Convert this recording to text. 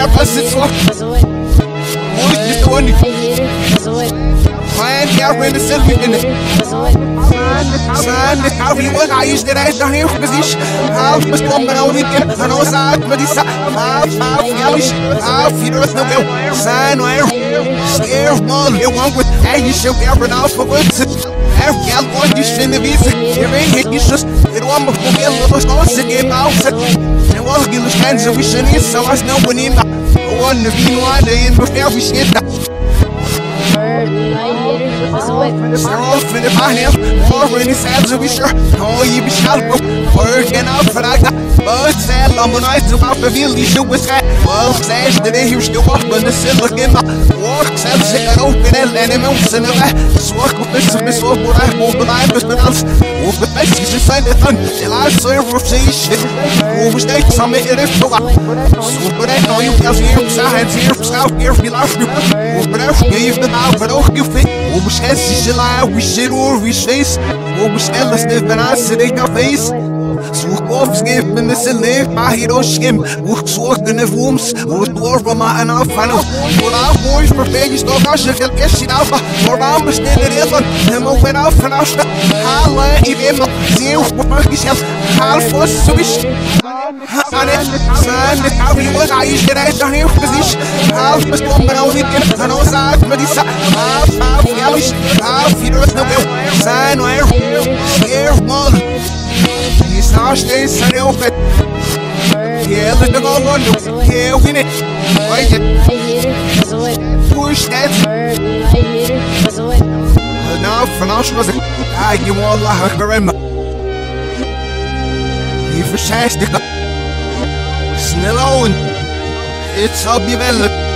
I pass it for this 20. Find the outfit and selfie in it. Find the outfit what I used to I don't hear from this. How much come around it? I know side, but it's I feel us no way. Sign where scare all you want with. Hey, you should be out for good. Every I'm going to send the visa. Here ain't hit you just. It won't be a little close to get out. There was a little chance that we shouldn't get so much. No one in the one to be one in before we shit. We're all for the finance. For any sense we sure. Oh, you be shot. Working out for that. But sad, I'm going to have to feel the shoe was had. Well, sad today he was still up, but the silver in the walk, sad, sick, and open, and then him else in the back. Swag with this, and this was what I hold, but I missed my house. With the face, he's inside the thing. Till I saw him from sea shit. Who was that? Some of it is for that. So, but I know you guys here, besides here, south here, we love you. But I gave the now, but oh, you fit. Who was that? She's alive, we shit or we chase. Who was that? Let's live, and I sit in your face. Zoek opschip in de cellen, maar hier ook schim. Hoek zorgen en woems, hoort door van mij en afvallen. Voor haar mooi vervelend is toch als je veel kerst ziet af. Voor haar besteden even, hem ook weer af en afstaan. Halen, ik weet nog, zeeuw, voor mij gezegd. Haal voor zo is. Zijn met haar wie wordt, hij is de reis dan heel precies. Haal, bestond maar ook niet in, dan ook zaak met die zaak. Haal, jou is, haal, vier is nog wel. Zijn wij, zeer man. These harsh days are open. Yeah, let the go on. Yeah, win it. Wait it. Push that. Now, for now, she was a. I give all I remember. You're fantastic. Snell on. It's up, you better.